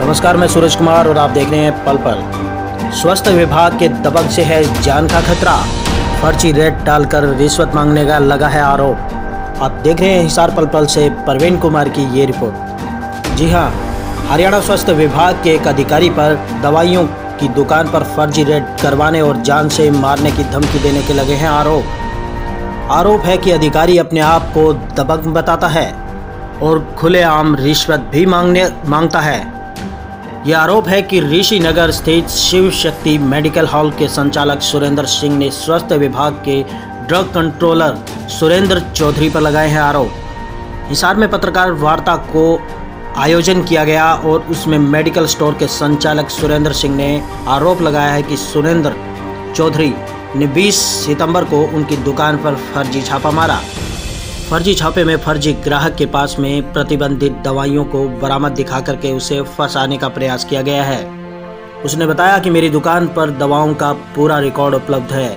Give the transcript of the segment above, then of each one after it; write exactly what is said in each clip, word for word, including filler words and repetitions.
नमस्कार, मैं सुरेश कुमार और आप देख रहे हैं पलपल। स्वास्थ्य विभाग के दबंग से है जान का खतरा, फर्जी रेट डालकर रिश्वत मांगने का लगा है आरोप। आप देख रहे हैं हिसार पलपल से परवीन कुमार की ये रिपोर्ट। जी हां, हरियाणा स्वास्थ्य विभाग के एक अधिकारी पर दवाइयों की दुकान पर फर्जी रेट करवाने और जान से मारने की धमकी देने के लगे हैं आरोप। आरोप है कि अधिकारी अपने आप को दबंग बताता है और खुलेआम रिश्वत भी मांगने मांगता है। यह आरोप है कि ऋषि नगर स्थित शिव शक्ति मेडिकल हाल के संचालक सुरेंद्र सिंह ने स्वास्थ्य विभाग के ड्रग कंट्रोलर सुरेंद्र चौधरी पर लगाए हैं आरोप। हिसार में पत्रकार वार्ता को आयोजन किया गया और उसमें मेडिकल स्टोर के संचालक सुरेंद्र सिंह ने आरोप लगाया है कि सुरेंद्र चौधरी ने बीस सितंबर को उनकी दुकान पर फर्जी छापा मारा। फर्जी छापे में फर्जी ग्राहक के पास में प्रतिबंधित दवाइयों को बरामद दिखा करके उसे फंसाने का प्रयास किया गया है। उसने बताया कि मेरी दुकान पर दवाओं का पूरा रिकॉर्ड उपलब्ध है।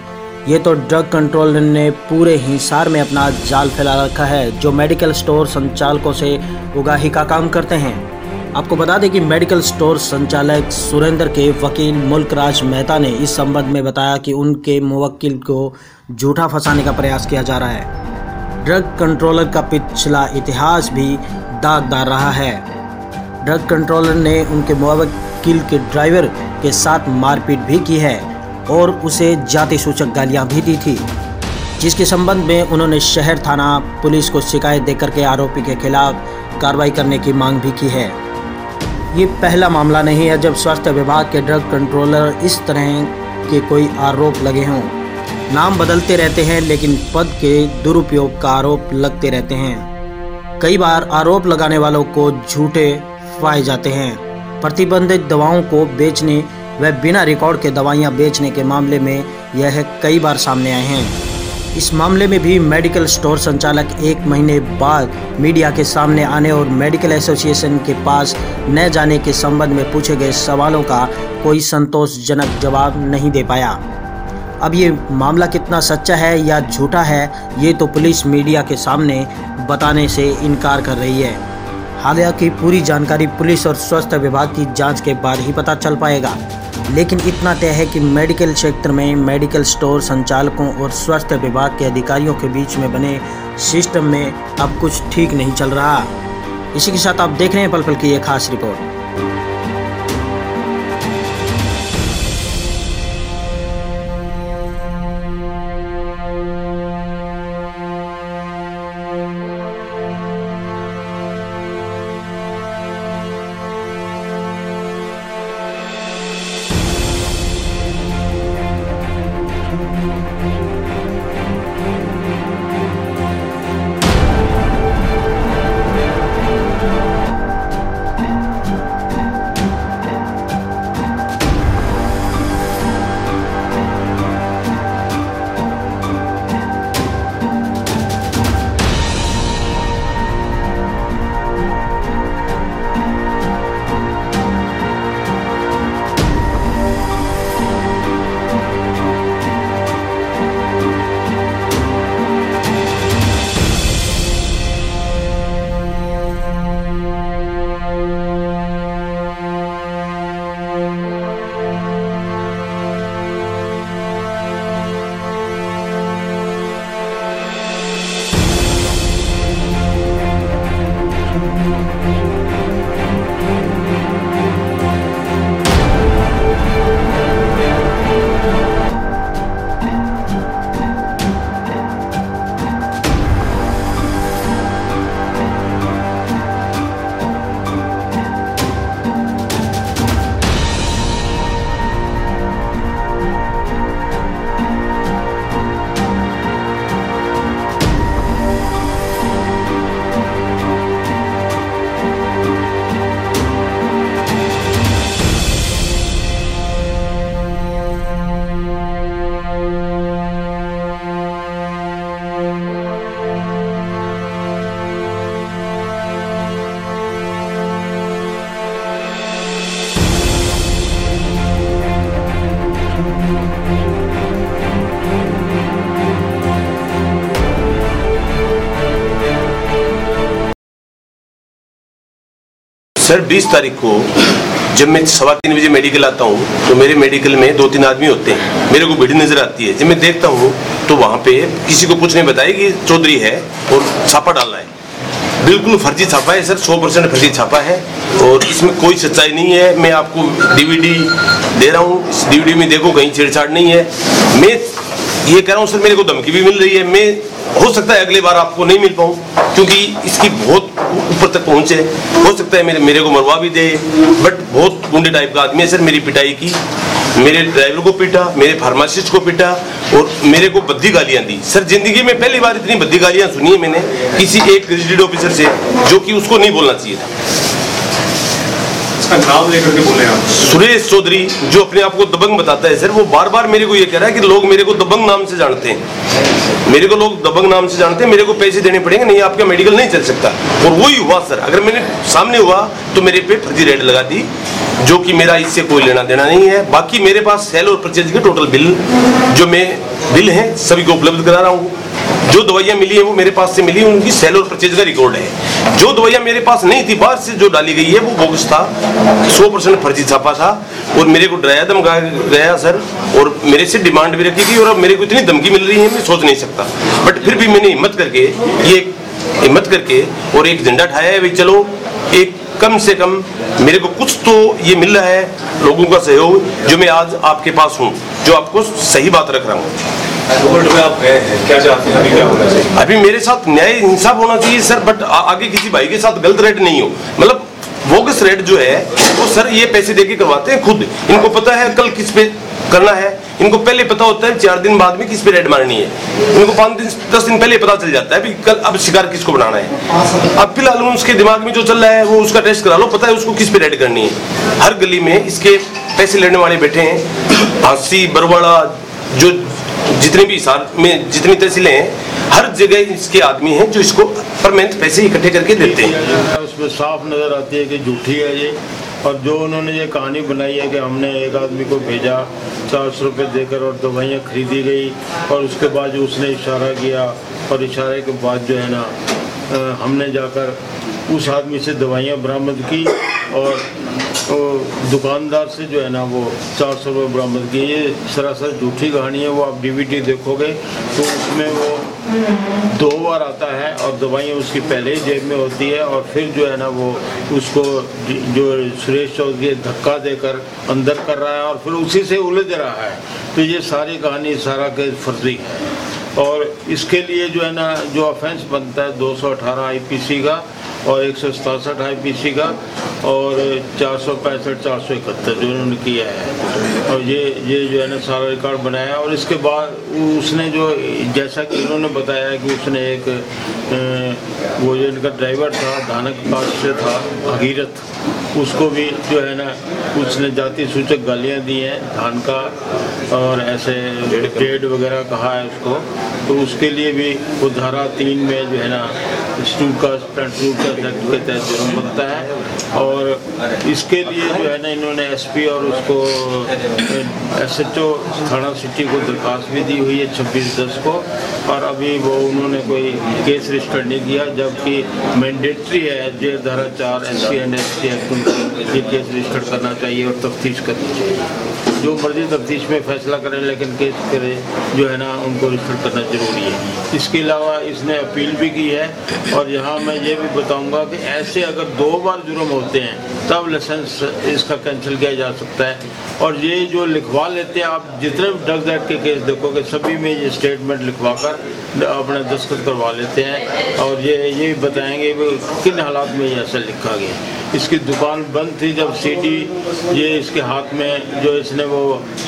ये तो ड्रग कंट्रोल ने पूरे हिसार में अपना जाल फैला रखा है, जो मेडिकल स्टोर संचालकों से उगाही का काम करते हैं। आपको बता दें कि मेडिकल स्टोर संचालक सुरेंद्र के वकील मुल्क राज मेहता ने इस संबंध में बताया कि उनके मुवक्किल को झूठा फंसाने का प्रयास किया जा रहा है। ड्रग कंट्रोलर का पिछला इतिहास भी दागदार रहा है। ड्रग कंट्रोलर ने उनके मुवक्किल के ड्राइवर के साथ मारपीट भी की है और उसे जाति सूचक गालियां भी दी थी, जिसके संबंध में उन्होंने शहर थाना पुलिस को शिकायत देकर के आरोपी के खिलाफ कार्रवाई करने की मांग भी की है। ये पहला मामला नहीं है जब स्वास्थ्य विभाग के ड्रग कंट्रोलर इस तरह के कोई आरोप लगे हों। नाम बदलते रहते हैं लेकिन पद के दुरुपयोग का आरोप लगते रहते हैं। कई बार आरोप लगाने वालों को झूठे पाए जाते हैं। प्रतिबंधित दवाओं को बेचने व बिना रिकॉर्ड के दवाइयां बेचने के मामले में यह कई बार सामने आए हैं। इस मामले में भी मेडिकल स्टोर संचालक एक महीने बाद मीडिया के सामने आने और मेडिकल एसोसिएशन के पास न जाने के संबंध में पूछे गए सवालों का कोई संतोषजनक जवाब नहीं दे पाया। अब ये मामला कितना सच्चा है या झूठा है, ये तो पुलिस मीडिया के सामने बताने से इनकार कर रही है। हालांकि पूरी जानकारी पुलिस और स्वास्थ्य विभाग की जांच के बाद ही पता चल पाएगा, लेकिन इतना तय है कि मेडिकल क्षेत्र में मेडिकल स्टोर संचालकों और स्वास्थ्य विभाग के अधिकारियों के बीच में बने सिस्टम में अब कुछ ठीक नहीं चल रहा। इसी के साथ आप देख रहे हैं पलपल की ये खास रिपोर्ट। सर बीस तारीख को जब मैं सवा तीन बजे मेडिकल आता हूँ तो मेरे मेडिकल में दो तीन आदमी होते हैं, मेरे को भीड़ नजर आती है। जब मैं देखता हूँ तो वहाँ पे किसी को कुछ नहीं बताया कि चौधरी है और छापा डालना है। बिल्कुल फर्जी छापा है सर, सौ परसेंट फर्जी छापा है और इसमें कोई सच्चाई नहीं है। मैं आपको डीवीडी दे रहा हूँ, इस डीवीडी में देखो कहीं छेड़छाड़ नहीं है। मैं ये कह रहा हूँ सर, मेरे को धमकी भी मिल रही है। मैं हो सकता है अगली बार आपको नहीं मिल पाऊँ क्योंकि इसकी बहुत ऊपर तक पहुँचे, हो सकता है मेरे मेरे को मरवा भी दे। बट बहुत गुंडे टाइप का आदमी है सर। मेरी पिटाई की, मेरे ड्राइवर को पीटा, मेरे फार्मासिस्ट को पीटा और मेरे को बद्दी गालियाँ दी। सर जिंदगी में पहली बार इतनी बद्दी गालियाँ सुनी है मैंने किसी एक रेजिडेंट ऑफिसर से, जो कि उसको नहीं बोलना चाहिए था। नाम लेकर के बोले आप, सुरेश चौधरी, जो अपने आप को दबंग बताता है सर, वो बार बार मेरे को ये कह रहा है कि लोग मेरे को दबंग नाम से जानते हैं, मेरे को लोग दबंग नाम से जानते हैं, मेरे को पैसे देने पड़ेंगे नहीं आपका मेडिकल नहीं चल सकता। और वही हुआ सर, अगर मैंने सामने हुआ तो मेरे पे फर्जी रेड लगा दी, जो कि मेरा इससे कोई लेना देना नहीं है। बाकी मेरे पास सेल और परचेज के टोटल बिल जो मैं बिल हैं सभी को उपलब्ध करा रहा हूँ। जो दवाइयाँ मिली हैं वो मेरे पास से मिली, उनकी सेल और परचेज का रिकॉर्ड है। जो दवाइयाँ मेरे पास नहीं थी बाहर से जो डाली गई है वो बोगस था, सौ परसेंट फर्जी छापा था। और मेरे को डराया धमकाया गया सर और मेरे से डिमांड भी रखी गई और अब मेरे को इतनी धमकी मिल रही है मैं सोच नहीं सकता। बट फिर भी मैंने हिम्मत करके ये हिम्मत करके और एक झंडा ठाया है भाई चलो एक कम से कम मेरे को कुछ तो ये मिल रहा है लोगों का सहयोग, जो मैं आज आपके पास हूँ, जो आपको सही बात रख रहा हूँ। आप गए हैं, क्या चाहते हैं अभी क्या होना चाहिए? अभी मेरे साथ न्याय इंसाफ होना चाहिए सर, बट आ, आगे किसी भाई के साथ गलत रेट नहीं हो। मतलब बोगस रेट जो है वो सर ये पैसे देके करवाते हैं खुद, इनको पता है कल किस पे करना है, इनको पहले पता होता है चार दिन बाद में किस पे रेड मारनी है, इनको पाँच दिन दस दिन पहले पता चल जाता है भी कल अब शिकार किसको बनाना है। अब फिलहाल उसके दिमाग में जो चल रहा है वो उसका टेस्ट करा लो, पता है उसको किस पे रेड करनी है। हर गली में इसके पैसे लेने वाले बैठे हैं, हांसी बरवाड़ा जो जितने भी हिसार में जितनी तहसीलें हैं हर जगह इसके आदमी हैं जो इसको परमानेंट पैसे इकट्ठे करके देते हैं। उसमें साफ नजर आती है कि झूठी है ये, और जो उन्होंने ये कहानी बनाई है कि हमने एक आदमी को भेजा चार सौ रुपये देकर और दवाइयाँ खरीदी गई और उसके बाद उसने इशारा किया और इशारे के बाद जो है ना हमने जाकर उस आदमी से दवाइयाँ बरामद की और तो दुकानदार से जो है ना वो चार सौ रुपये बरामद किए। ये सरासर झूठी कहानी है। वो आप डीवीडी देखोगे तो उसमें वो दो बार आता है और दवाइयाँ उसकी पहले ही जेब में होती है और फिर जो है ना वो उसको जो सुरेश चौधरी धक्का देकर अंदर कर रहा है और फिर उसी से उलझ रहा है। तो ये सारी कहानी सारा के फर्जी है और इसके लिए जो है ना जो ऑफेंस बनता है दो सौ अठारह आई पी सी का और एक सौ सतासठ आई पी सी का और चार सौ पैंसठ चार सौ इकहत्तर जो उन्होंने किया है और ये ये जो है ना सारा रिकॉर्ड बनाया। और इसके बाद उसने जो जैसा कि इन्होंने बताया कि उसने एक वो जो इनका ड्राइवर था धानक पास से था भगीरथ, उसको भी जो है ना उसने जाति सूचक गालियाँ दी हैं धान का और ऐसे डेड वगैरह कहा है उसको। तो उसके लिए भी वो धारा तीन में जो है ना स्टूट का स्टूट का एक्ट के तहत जुर्म बनता है और इसके लिए जो है ना इन्होंने एसपी और उसको एसएचओ थाना सिटी को दरखास्त भी दी हुई है छब्बीस दस को और अभी वो उन्होंने कोई केस रजिस्टर नहीं किया, जबकि मैंडेटरी है जो धारा चार S C and S T act ये केस रजिस्टर करना चाहिए और तफ्तीश करनी चाहिए। जो मर्जी तफ्तीश में फैसला करें लेकिन केस करें जो है ना उनको रजिस्टर करना जरूरी है। इसके अलावा इसने अपील भी की है और यहाँ मैं ये भी बताऊंगा कि ऐसे अगर दो बार जुर्म होते हैं तब लाइसेंस इसका कैंसिल किया जा सकता है। और ये जो लिखवा लेते हैं आप जितने भी ड्रग्स एक्ट के केस देखोगे सभी में ये स्टेटमेंट लिखवा कर अपना दस्तखत करवा लेते हैं और ये ये बताएंगे किन हालात में ये ऐसा लिखा गया। इसकी दुकान बंद थी जब सीडी ये इसके हाथ में जो इसने वो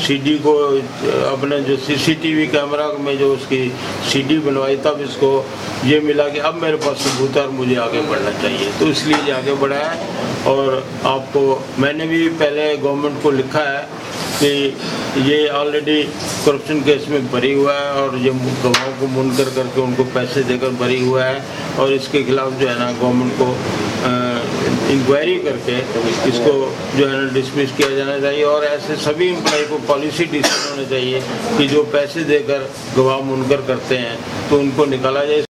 सीडी को अपने जो सीसीटीवी कैमरा में जो उसकी सीडी बनवाई तब इसको ये मिला कि अब मेरे पास सबूत है और मुझे आगे बढ़ना चाहिए, तो इसलिए ये आगे बढ़ा है। और आपको मैंने भी पहले गवर्नमेंट को लिखा है कि ये ऑलरेडी करप्शन केस में बरी हुआ है और ये गवाहों को मुनकर करके उनको पैसे देकर बरी हुआ है और इसके खिलाफ जो है ना गवर्नमेंट को इंक्वायरी करके इसको जो है ना डिसमिस किया जाना चाहिए और ऐसे सभी एम्प्लॉय को पॉलिसी डिसीजन होना चाहिए कि जो पैसे देकर गवाह मुनकर करते हैं तो उनको निकाला जाए।